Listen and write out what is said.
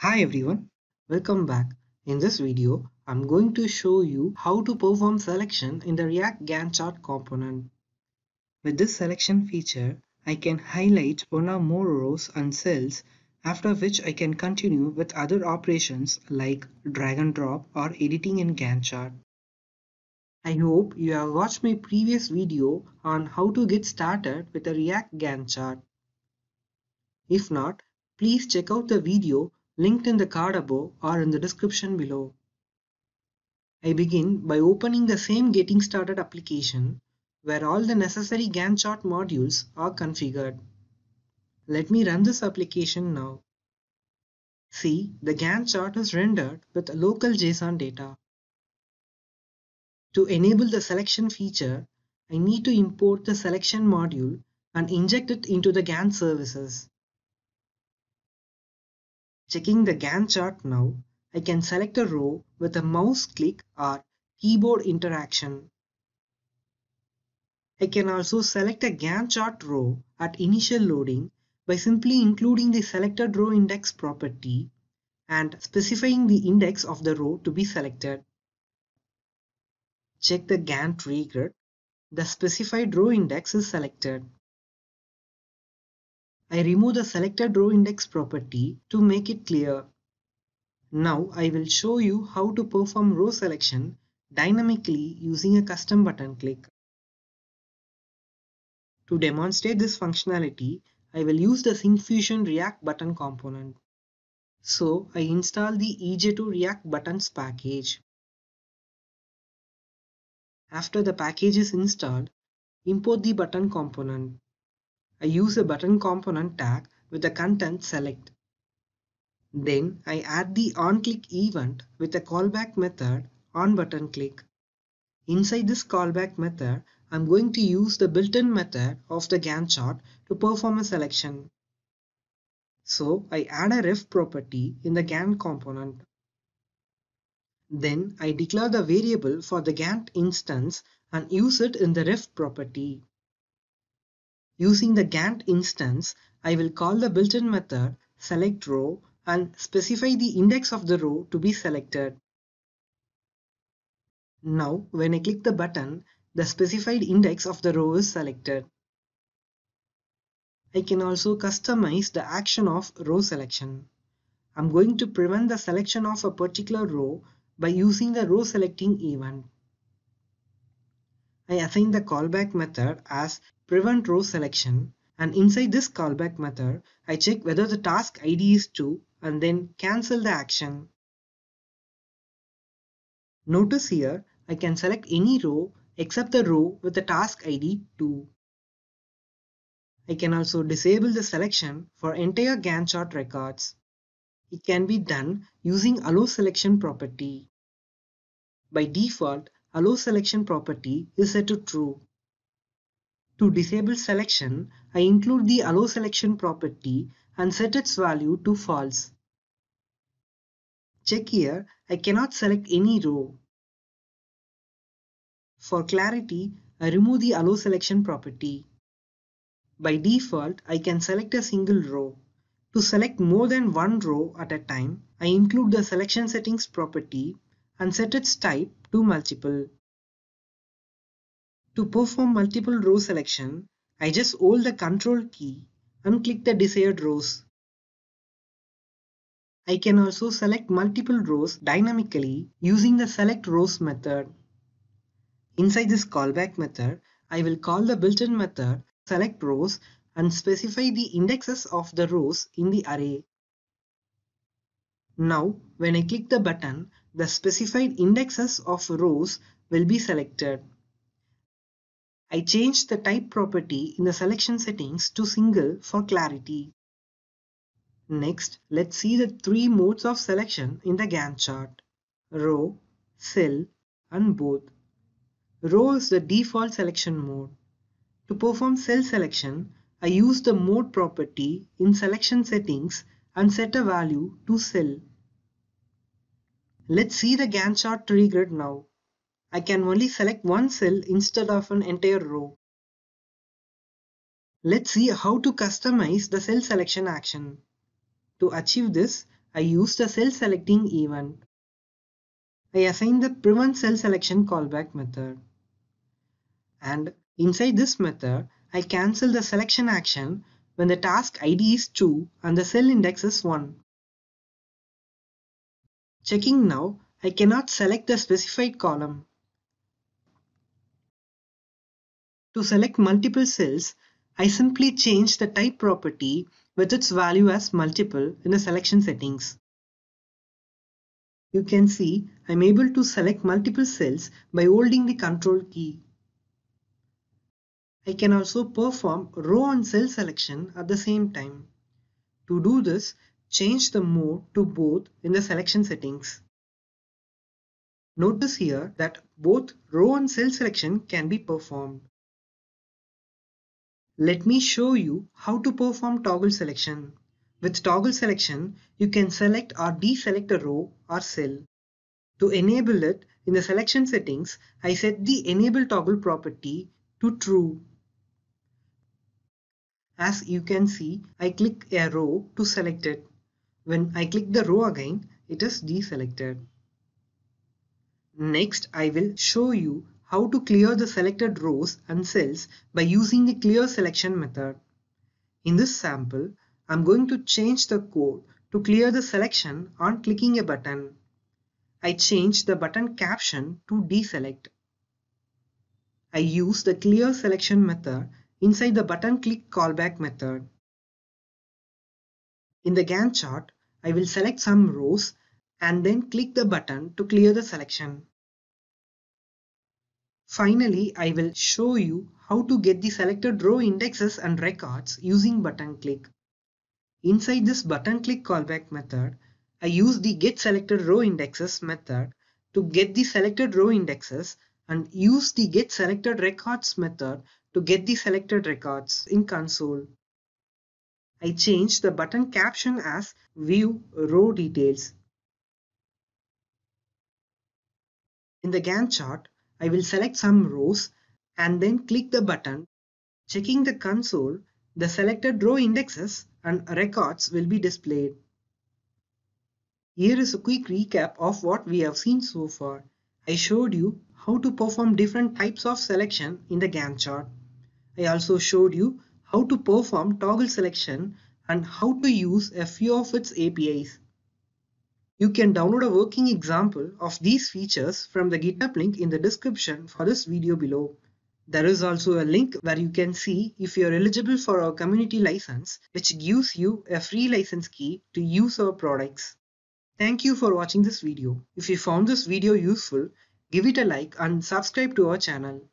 Hi everyone, welcome back. In this video, I'm going to show you how to perform selection in the React Gantt chart component. With this selection feature, I can highlight one or more rows and cells, after which I can continue with other operations like drag and drop or editing in Gantt chart. I hope you have watched my previous video on how to get started with a React Gantt chart. If not, please check out the video linked in the card above or in the description below. I begin by opening the same Getting Started application where all the necessary Gantt chart modules are configured. Let me run this application now. See, the Gantt chart is rendered with local JSON data. To enable the selection feature, I need to import the selection module and inject it into the Gantt services. Checking the Gantt chart now, I can select a row with a mouse click or keyboard interaction. I can also select a Gantt chart row at initial loading by simply including the selected row index property and specifying the index of the row to be selected. Check the Gantt regrid. The specified row index is selected. I remove the selected row index property to make it clear. Now I will show you how to perform row selection dynamically using a custom button click. To demonstrate this functionality, I will use the Syncfusion React button component. So I install the EJ2 React buttons package. After the package is installed, import the button component. I use a button component tag with the content select. Then I add the onClick event with a callback method onButtonClick. Inside this callback method, I'm going to use the built-in method of the Gantt chart to perform a selection. So I add a ref property in the Gantt component. Then I declare the variable for the Gantt instance and use it in the ref property. Using the Gantt instance, I will call the built-in method selectRow and specify the index of the row to be selected. Now, when I click the button, the specified index of the row is selected. I can also customize the action of row selection. I'm going to prevent the selection of a particular row by using the row selecting event. I assign the callback method as prevent row selection, and inside this callback method, I check whether the task ID is 2 and then cancel the action. Notice here, I can select any row except the row with the task ID 2. I can also disable the selection for entire Gantt chart records. It can be done using Allow Selection property. By default, Allow Selection property is set to true. To disable selection, I include the Allow Selection property and set its value to false. Check here, I cannot select any row. For clarity, I remove the Allow Selection property. By default, I can select a single row. To select more than one row at a time, I include the Selection Settings property and set its type to multiple. To perform multiple row selection, I just hold the Ctrl key and click the desired rows. I can also select multiple rows dynamically using the select rows method. Inside this callback method, I will call the built-in method select rows and specify the indexes of the rows in the array. Now, when I click the button, the specified indexes of rows will be selected. I changed the type property in the selection settings to single for clarity. Next, let's see the three modes of selection in the Gantt chart: row, cell, and both. Row is the default selection mode. To perform cell selection, I use the mode property in selection settings and set a value to cell. Let's see the Gantt chart tree grid now. I can only select one cell instead of an entire row. Let's see how to customize the cell selection action. To achieve this, I used a cell selecting event. I assigned the prevent cell selection callback method. And inside this method, I cancel the selection action when the task ID is 2 and the cell index is 1. Checking now, I cannot select the specified column. To select multiple cells, I simply change the type property with its value as multiple in the selection settings. You can see I'm able to select multiple cells by holding the control key. I can also perform row and cell selection at the same time. To do this, change the mode to both in the selection settings. Notice here that both row and cell selection can be performed. Let me show you how to perform toggle selection. With toggle selection, you can select or deselect a row or cell. To enable it, in the selection settings, I set the enable toggle property to true. As you can see, I click a row to select it. When I click the row again, it is deselected. Next, I will show you how to clear the selected rows and cells by using the clear selection method. In this sample, I'm going to change the code to clear the selection on clicking a button. I change the button caption to deselect. I use the clear selection method inside the button click callback method. In the Gantt chart, I will select some rows and then click the button to clear the selection. Finally, I will show you how to get the selected row indexes and records using button click. Inside this button click callback method, I use the get selected row indexes method to get the selected row indexes and use the get selected records method to get the selected records in console. I change the button caption as view row details. In the Gantt chart, I will select some rows and then click the button. Checking the console, the selected row indexes and records will be displayed. Here is a quick recap of what we have seen so far. I showed you how to perform different types of selection in the Gantt chart. I also showed you how to perform toggle selection and how to use a few of its APIs. You can download a working example of these features from the GitHub link in the description for this video below. There is also a link where you can see if you are eligible for our community license, which gives you a free license key to use our products. Thank you for watching this video. If you found this video useful, give it a like and subscribe to our channel.